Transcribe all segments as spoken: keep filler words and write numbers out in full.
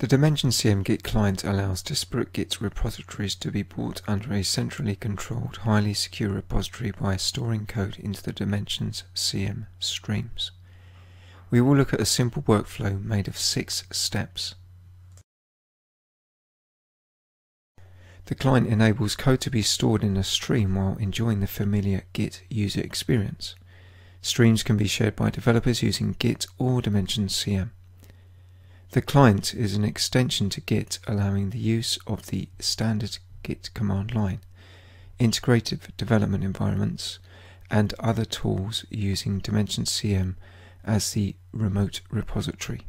The Dimensions C M Git client allows disparate Git repositories to be brought under a centrally controlled, highly secure repository by storing code into the Dimensions C M streams. We will look at a simple workflow made of six steps. The client enables code to be stored in a stream while enjoying the familiar Git user experience. Streams can be shared by developers using Git or Dimensions C M. The client is an extension to Git, allowing the use of the standard Git command line, integrated development environments, and other tools using Dimensions C M as the remote repository.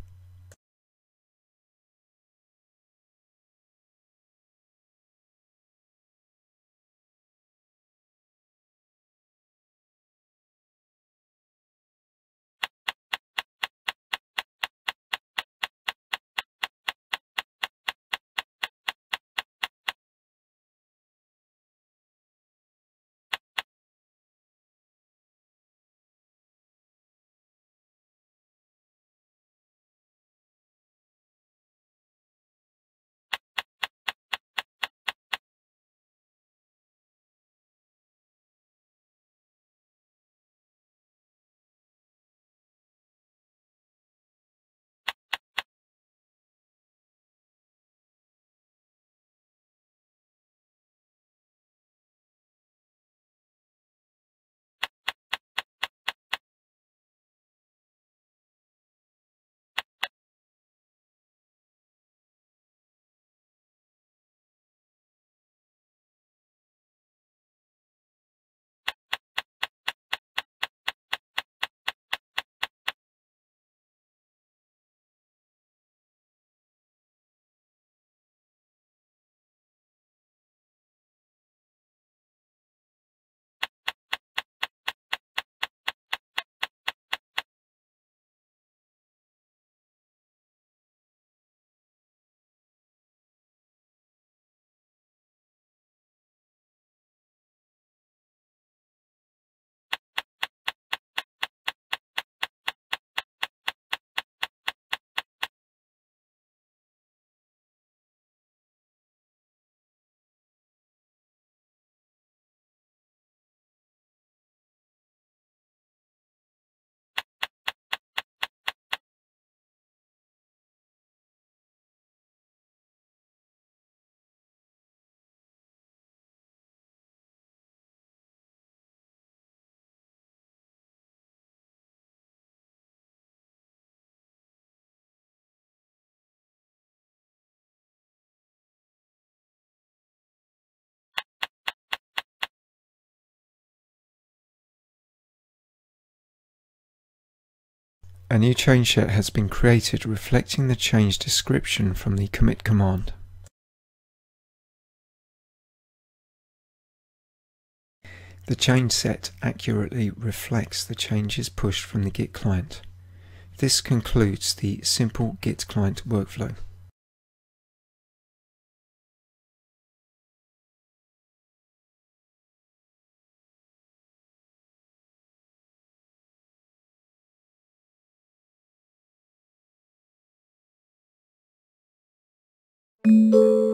A new change set has been created reflecting the change description from the commit command. The change set accurately reflects the changes pushed from the Git client. This concludes the simple Git client workflow. Thank you.